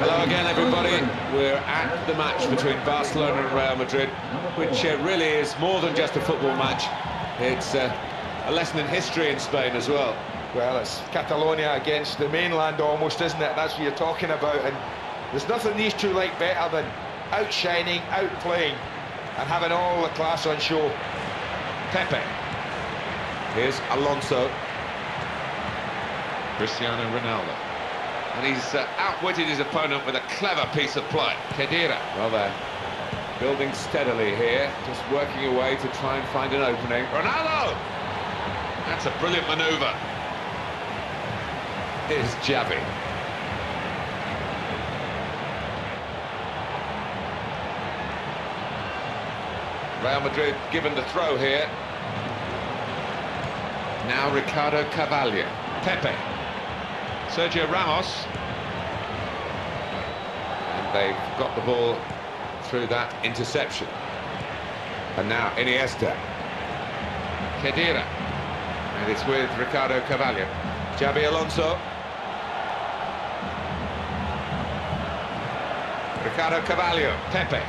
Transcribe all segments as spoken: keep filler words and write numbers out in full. Hello again, everybody. We're at the match between Barcelona and Real Madrid, which uh, really is more than just a football match. It's uh, a lesson in history in Spain as well. Well, it's Catalonia against the mainland almost, isn't it? That's what you're talking about. And there's nothing these two like better than outshining, outplaying, and having all the class on show. Pepe. Here's Alonso. Cristiano Ronaldo. And he's uh, outwitted his opponent with a clever piece of play. Khedira. Well there. Building steadily here, just working away to try and find an opening. Ronaldo! That's a brilliant manoeuvre. Here's Xavi. Real Madrid given the throw here. Now Ricardo Carvalho. Pepe. Sergio Ramos. And they've got the ball through that interception. And now Iniesta. Khedira. And it's with Ricardo Carvalho. Xabi Alonso. Ricardo Carvalho. Pepe.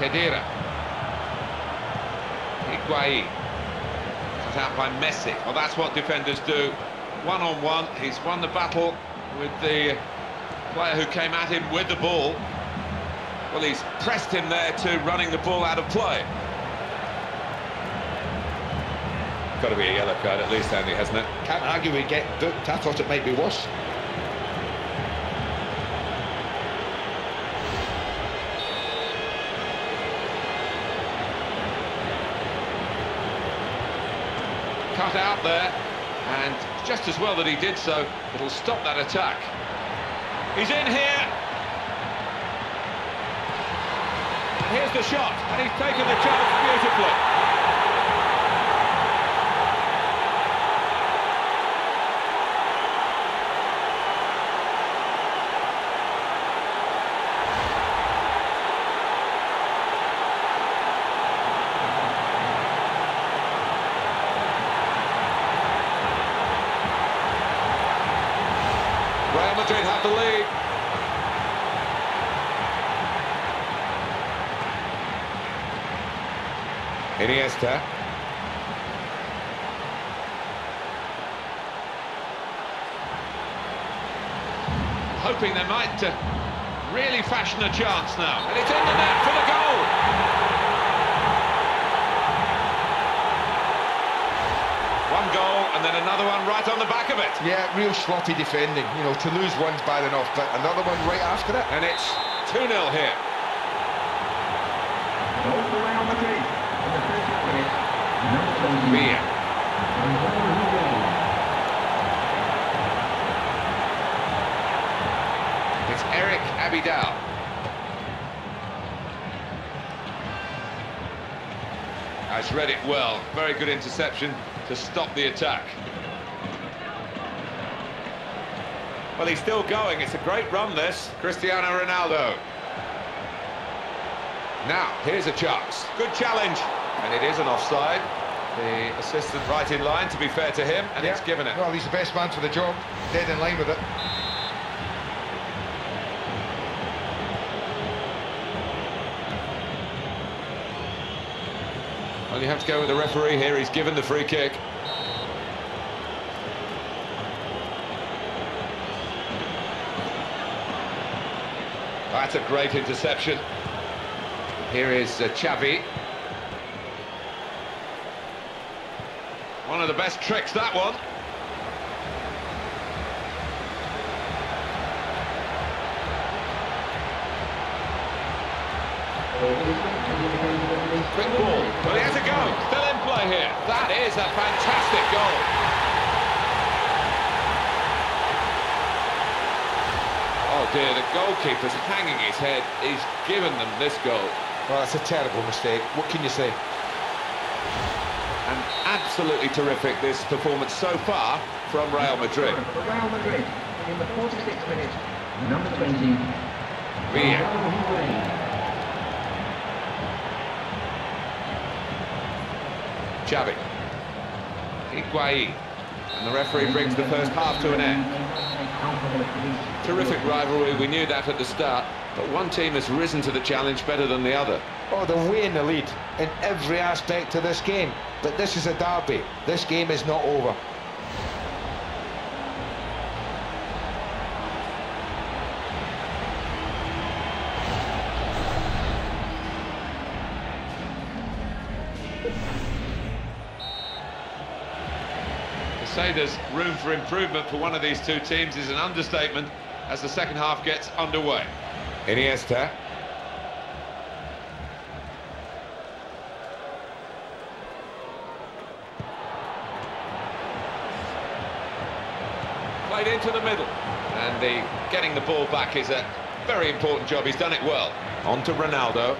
Khedira. Higuain. It's out by Messi. Well, that's what defenders do. One-on-one, he's won the battle with the player who came at him with the ball. Well, he's pressed him there too, running the ball out of play. Got to be a yellow card at least, Andy, hasn't it? Can't argue we get booked. I thought it might be worse. Cut out there, and just as well that he did so. It'll stop that attack. He's in here. Here's the shot, and he's taken the chance beautifully. Real Madrid have the lead. Iniesta. Hoping they might uh, really fashion a chance now. And it's in the net for the goal. One goal and then another one right on the back of it. Yeah, real sloppy defending. You know, to lose one's bad enough, but another one right after it. And it's two nil here. It's Eric Abidal. He's read it well. Very good interception to stop the attack. Well, he's still going. It's a great run, this. Cristiano Ronaldo. Now, here's a chance. Good challenge. And it is an offside. The assistant right in line, to be fair to him, and yeah. He's given it. Well, he's the best man for the job, dead in line with it. Well, you have to go with the referee here. He's given the free kick. That's a great interception. Here is uh, Xavi. One of the best tricks, that one. Quick ball, but he has a go. Still in play here. That is a fantastic goal. Oh dear, the goalkeeper's hanging his head. He's given them this goal. Well, that's a terrible mistake. What can you say? And absolutely terrific, this performance so far from Real Madrid. For Real Madrid, in the forty-sixth minute, number twenty, Real Higuain. Xavi. Higuain. And the referee brings the first half to an end. Terrific rivalry, we knew that at the start, but one team has risen to the challenge better than the other. Oh, they're way in the lead in every aspect of this game, but this is a derby. This game is not over. Say there's room for improvement for one of these two teams is an understatement as the second half gets underway. Iniesta. Played into the middle, and the getting the ball back is a very important job. He's done it well. On to Ronaldo.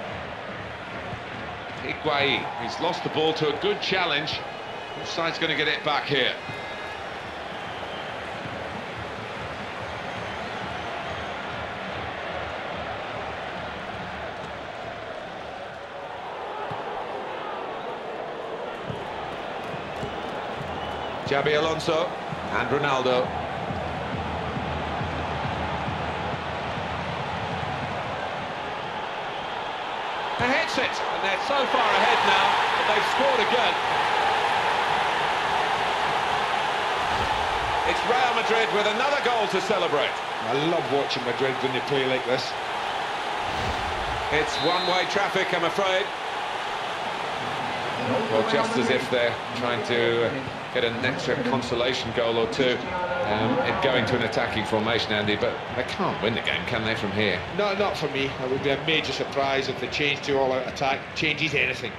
Higuain, he's lost the ball to a good challenge. Which side's going to get it back here? Xabi Alonso and Ronaldo. And hits it, and they're so far ahead now that they've scored again. It's Real Madrid with another goal to celebrate. I love watching Madrid when they play like this. It's one-way traffic, I'm afraid. Well, just as if they're trying to get an extra consolation goal or two um, and go into an attacking formation, Andy, but they can't win the game, can they, from here? No, not for me. It would be a major surprise if the change to all-out attack changes anything.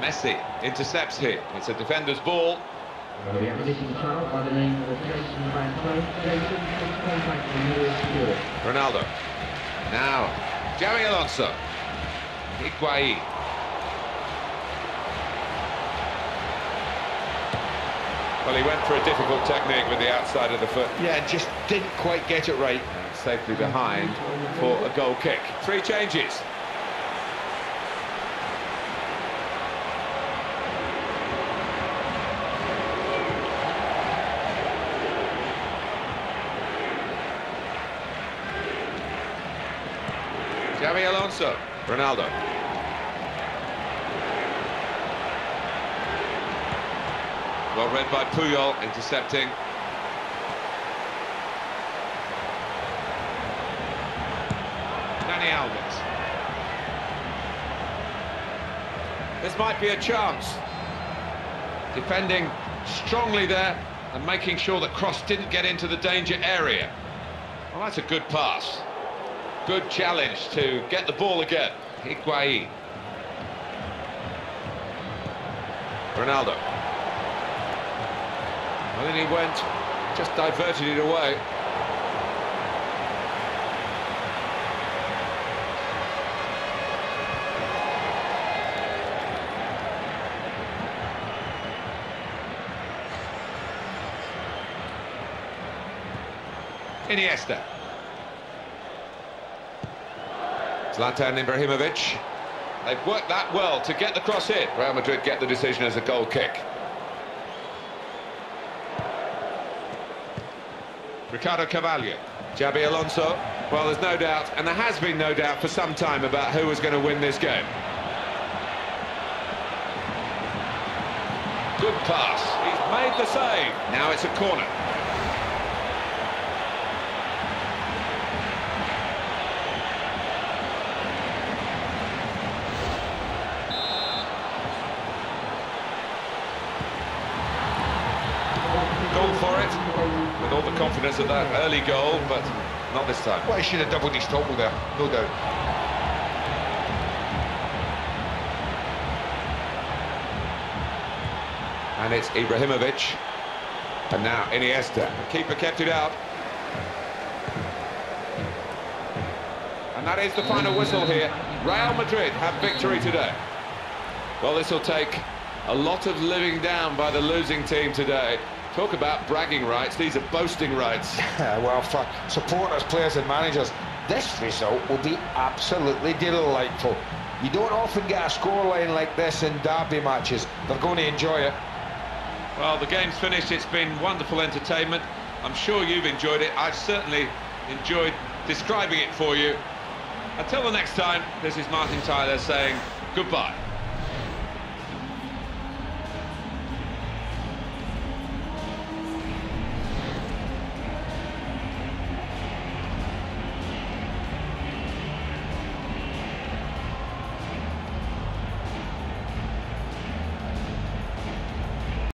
Messi intercepts here. It's a defender's ball. Ronaldo. Now, Xabi Alonso. Higuain. Well, he went for a difficult technique with the outside of the foot. Yeah, just didn't quite get it right. And safely behind for a goal kick. Three changes. Xabi Alonso, Ronaldo. Well read by Puyol, intercepting. Dani Alves. This might be a chance. Defending strongly there and making sure that cross didn't get into the danger area. Well, that's a good pass. Good challenge to get the ball again. Higuain. Ronaldo. And then he went, just diverted it away. Iniesta. Zlatan Ibrahimovic. They've worked that well to get the cross in. Real Madrid get the decision as a goal kick. Ricardo Carvalho. Xabi Alonso. Well, there's no doubt, and there has been no doubt for some time about who was going to win this game. Good pass. He's made the save. Now it's a corner. For it with all the confidence of that early goal, but not this time. Well, he should have doubled his total there, no doubt. And it's Ibrahimovic, and now Iniesta. The keeper kept it out, and that is the final whistle here. Real Madrid have victory today. Well, this will take a lot of living down by the losing team today. Talk about bragging rights, these are boasting rights. Well, for supporters, players and managers, this result will be absolutely delightful. You don't often get a scoreline like this in derby matches. They're going to enjoy it. Well, the game's finished. It's been wonderful entertainment. I'm sure you've enjoyed it. I've certainly enjoyed describing it for you. Until the next time, this is Martin Tyler saying goodbye.